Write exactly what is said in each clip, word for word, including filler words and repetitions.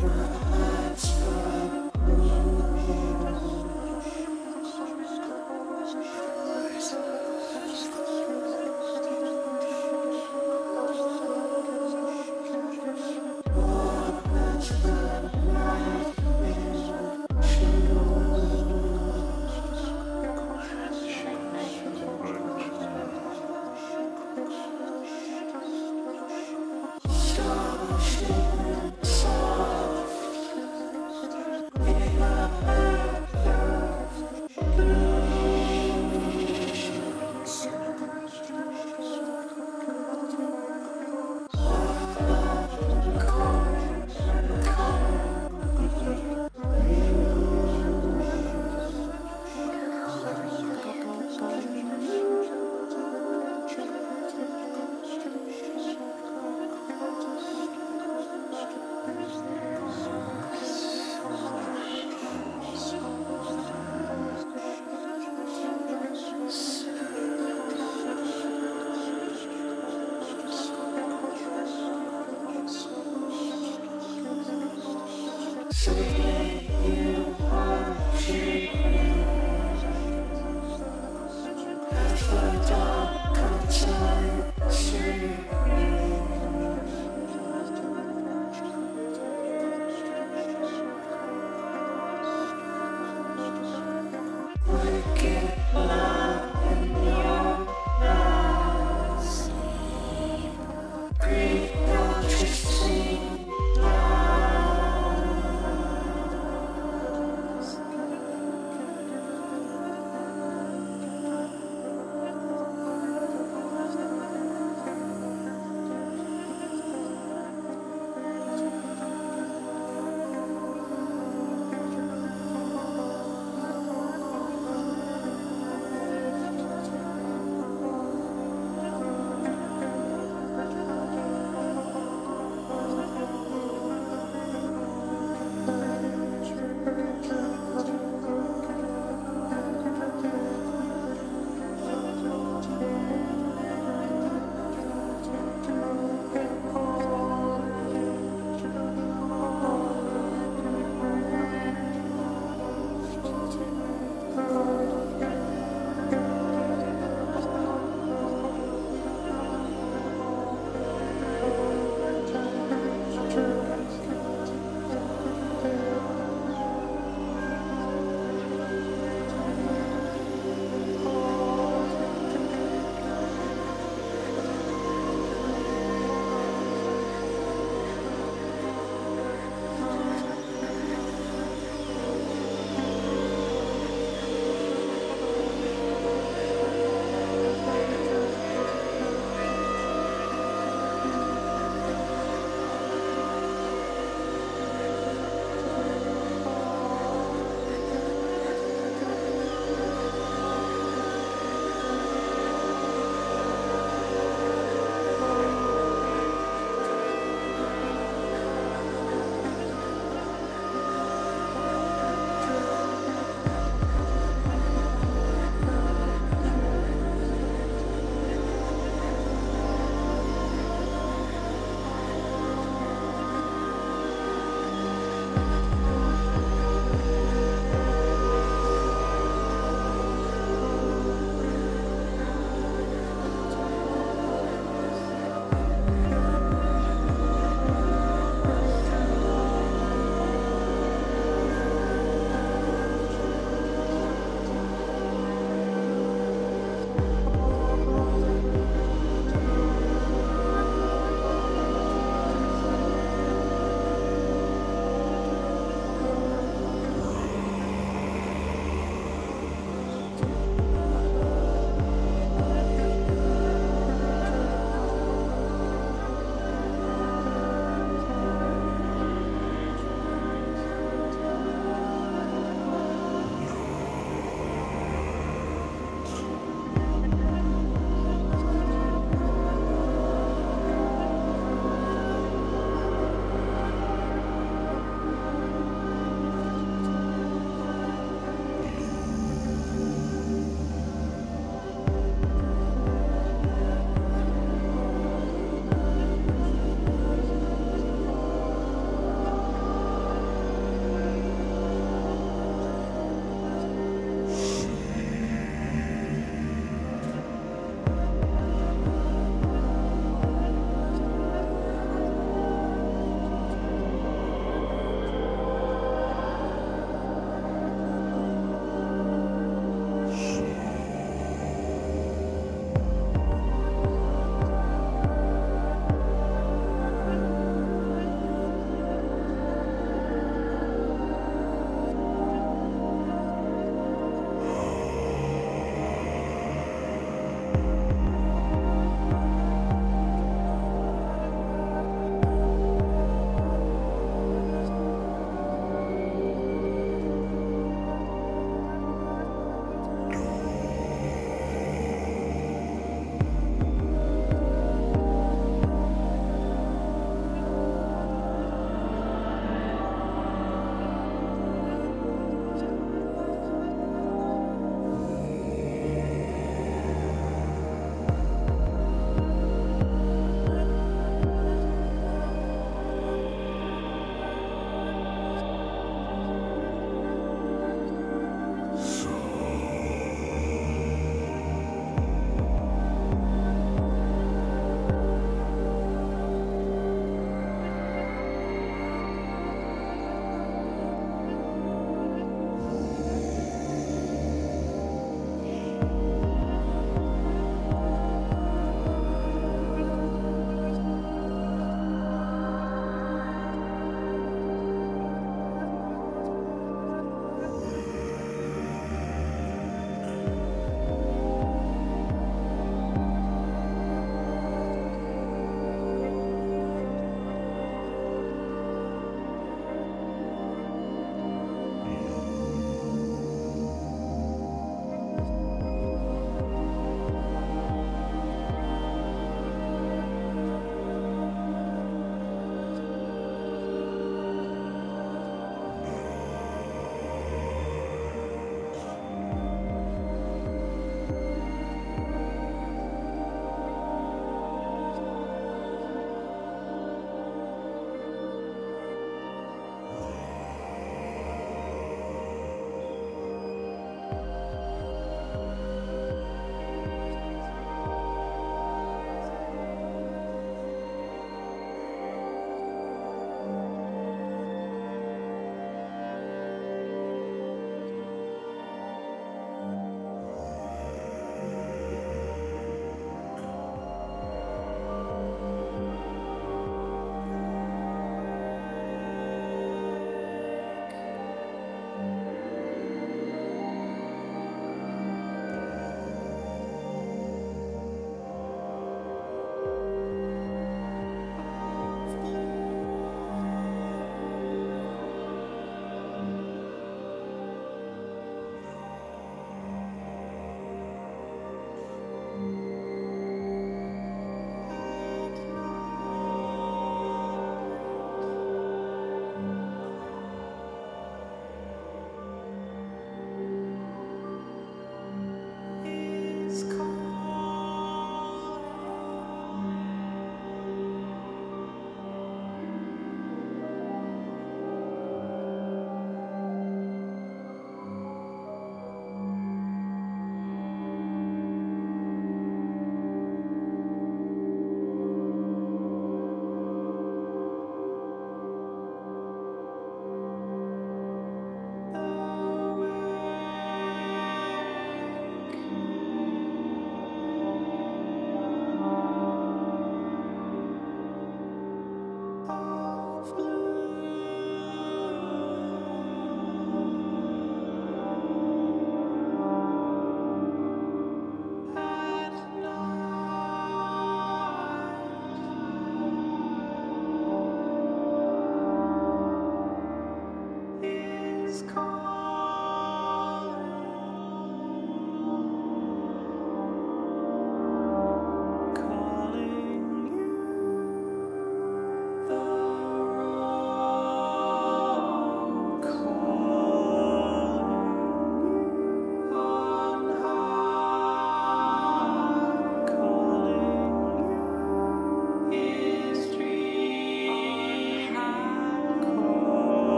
Someday you are free. Let the dark outside see you. Wake it up in your eyes. Breathe out your sleep. Thank you.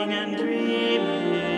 And dreaming.